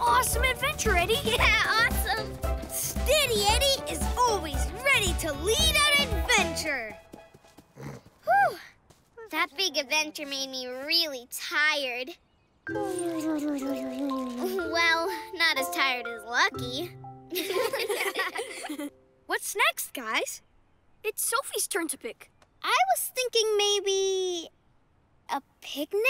awesome adventure, Eddie. Yeah, awesome. Steady Eddie is always ready to lead an adventure. Whew. That big adventure made me really tired. Well, not as tired as Lucky. What's next, guys? It's Sophie's turn to pick. I was thinking maybe a picnic?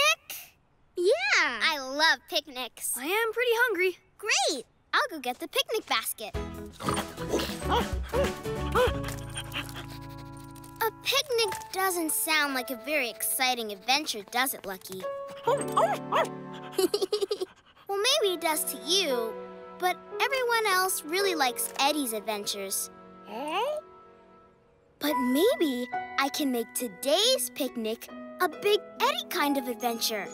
Yeah. I love picnics. I am pretty hungry. Great. I'll go get the picnic basket. A picnic doesn't sound like a very exciting adventure, does it, Lucky? Well, maybe it does to you, but everyone else really likes Eddie's adventures. But maybe I can make today's picnic a big Eddie kind of adventure.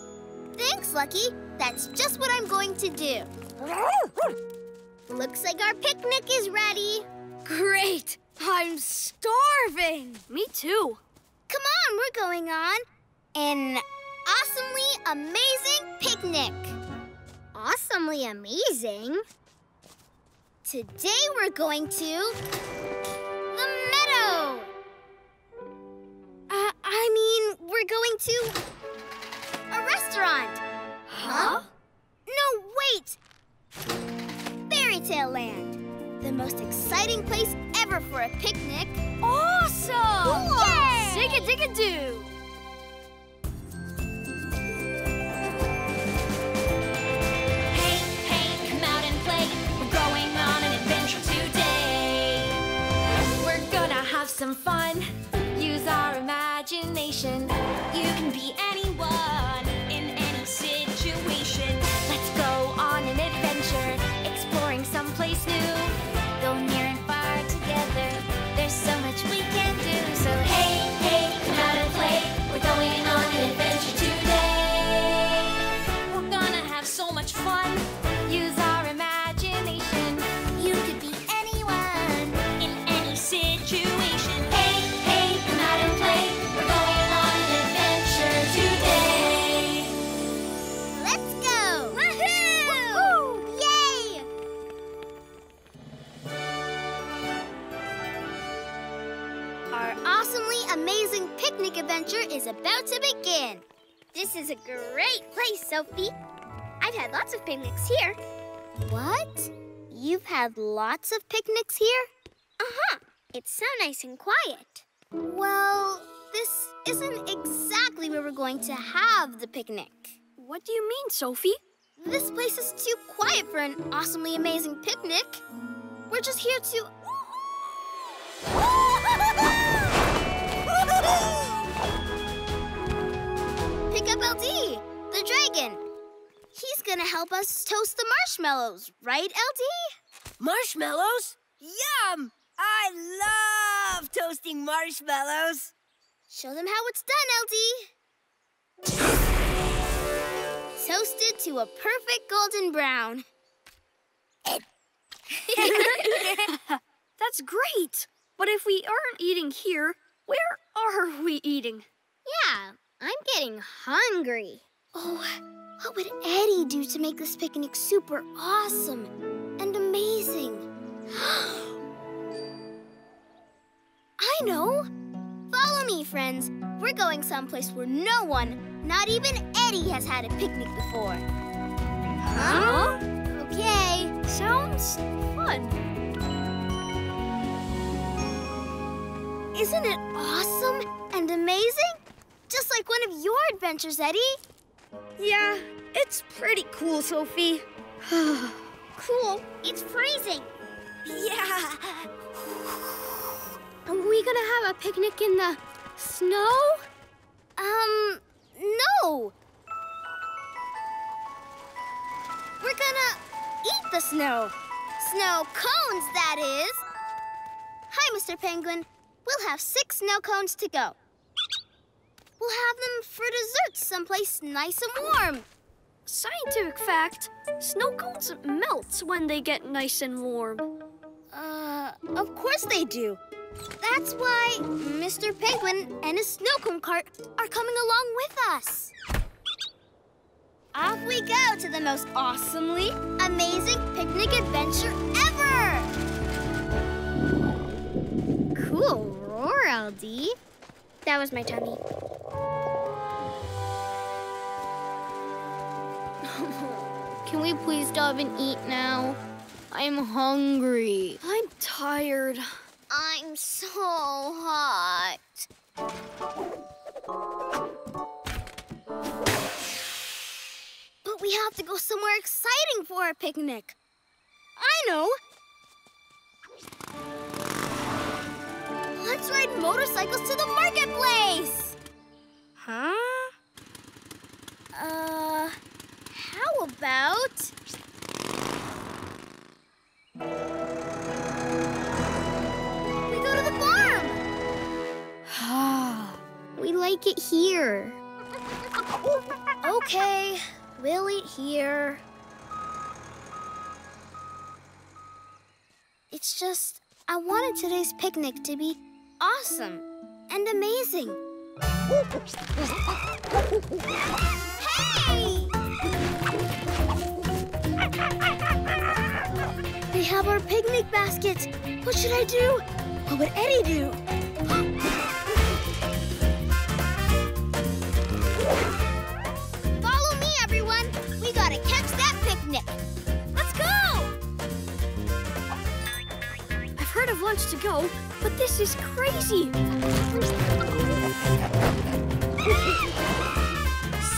Thanks, Lucky. That's just what I'm going to do. Looks like our picnic is ready. Great! I'm starving! Me too. Come on, we're going on an awesomely amazing picnic. Awesomely amazing? Today we're going to the meadow. We're going to a restaurant. Huh? No, wait. Fairytale Land. The most exciting place ever for a picnic. Awesome! Yay! Zig-a-dig-a-doo! Hey, hey, come out and play. We're going on an adventure today. We're gonna have some fun. Use our imagination. You can be anyone in any situation. Let's go on an adventure, exploring someplace new. Go near and far together. There's so much we can do. So hey, hey, come out and play. We're going on an adventure today. We're gonna have so much fun. Use our imagination. You could be anyone in any situation. Hey, hey, come out and play. We're going on an adventure today. Let's go! Woohoo! Woohoo! Yay! Our awesomely amazing picnic adventure is about to begin. This is a great place, Sophie. I've had lots of picnics here. What? You've had lots of picnics here? Uh-huh. It's so nice and quiet. Well, this isn't exactly where we're going to have the picnic. What do you mean, Sophie? This place is too quiet for an awesomely amazing picnic. We're just here to... Pick up LD, the dragon. He's gonna help us toast the marshmallows, right, LD? Marshmallows? Yum! I love toasting marshmallows. Show them how it's done, LD. Toasted to a perfect golden brown. That's great. But if we aren't eating here, where are we eating? Yeah, I'm getting hungry. Oh, what would Eddie do to make this picnic super awesome and amazing? I know. Follow me, friends. We're going someplace where no one, not even Eddie, has had a picnic before. Huh? Okay. Sounds fun. Isn't it awesome and amazing? Just like one of your adventures, Eddie. Yeah, it's pretty cool, Sophie. Cool? It's freezing. Yeah. Are we gonna have a picnic in the snow? No. We're gonna eat the snow. Snow cones, that is. Hi, Mr. Penguin. We'll have 6 snow cones to go. We'll have them for dessert someplace nice and warm. Scientific fact, snow cones melt when they get nice and warm. Of course they do. That's why Mr. Penguin and his snow cone cart are coming along with us. Off we go to the most awesomely amazing picnic adventure ever! Cool roar, LD. That was my tummy. Can we please dive and eat now? I'm hungry. I'm tired. I'm so hot. But we have to go somewhere exciting for our picnic. I know. Let's ride motorcycles to the marketplace. Huh? How about... we go to the farm! We like it here. Okay, we'll eat here. It's just, I wanted today's picnic to be awesome and amazing. Hey! They have our picnic baskets. What should I do? What would Eddie do? Follow me, everyone. We gotta catch that picnic. Let's go! I've heard of lunch to go, but this is crazy.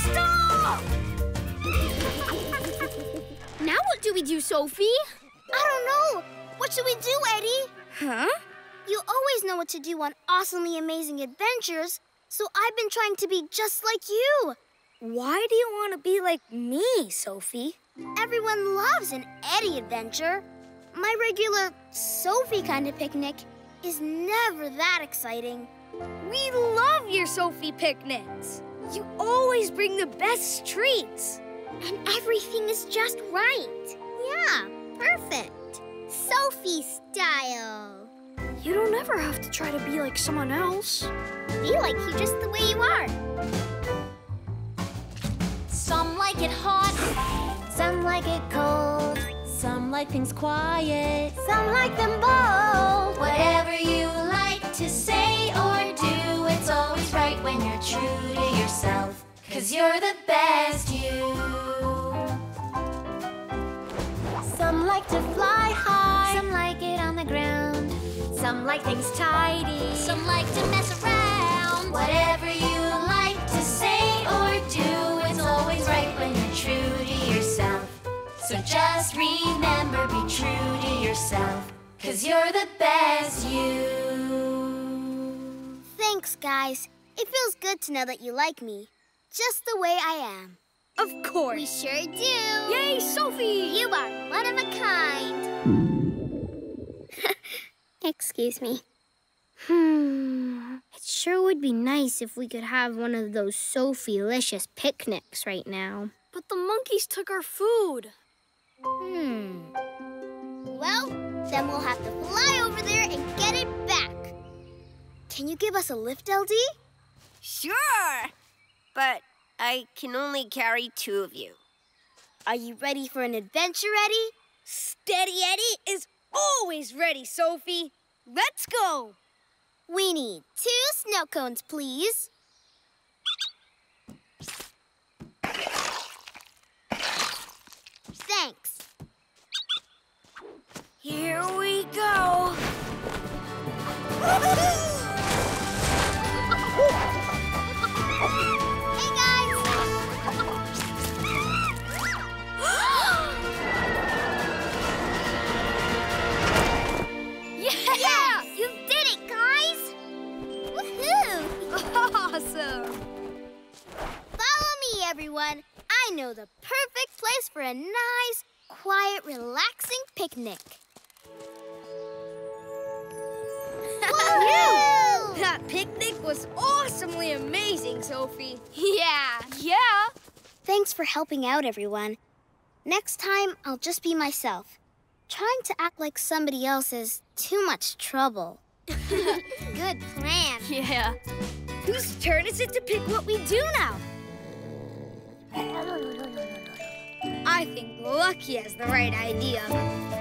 Stop! Now what do we do, Sophie? I don't know. What should we do, Eddie? Huh? You always know what to do on Awesomely Amazing Adventures, so I've been trying to be just like you. Why do you want to be like me, Sophie? Everyone loves an Eddie adventure. My regular Sophie kind of picnic is never that exciting. We love your Sophie picnics. You always bring the best treats. And everything is just right. Yeah, perfect. Sophie style. You don't ever have to try to be like someone else. Be like you just the way you are. Some like it hot. Some like it cold. Some like things quiet. Some like them bold. Whatever you like to say or do, it's always right when you're true to yourself. 'Cause you're the best you. Some like to fly high. Some like it on the ground. Some like things tidy. Some like to mess around. Whatever you like to say or do, it's always right when you're true to yourself. So just remember, be true to yourself. 'Cause you're the best you. Thanks, guys. It feels good to know that you like me. Just the way I am. Of course. We sure do. Yay, Sophie! You are one of a kind. Excuse me. It sure would be nice if we could have one of those Sophie-licious picnics right now. But the monkeys took our food. Well, then we'll have to fly over there and get it back. Can you give us a lift, LD? Sure. But I can only carry two of you. Are you ready for an adventure, Eddie? Steady Eddie is always ready, Sophie. Let's go. We need 2 snow cones, please. Thanks. Here we go. Awesome! Follow me, everyone. I know the perfect place for a nice, quiet, relaxing picnic. Woo! That picnic was awesomely amazing, Sophie. Yeah. Thanks for helping out, everyone. Next time, I'll just be myself. Trying to act like somebody else is too much trouble. Good plan. Yeah. Whose turn is it to pick what we do now? I think lucky has the right idea.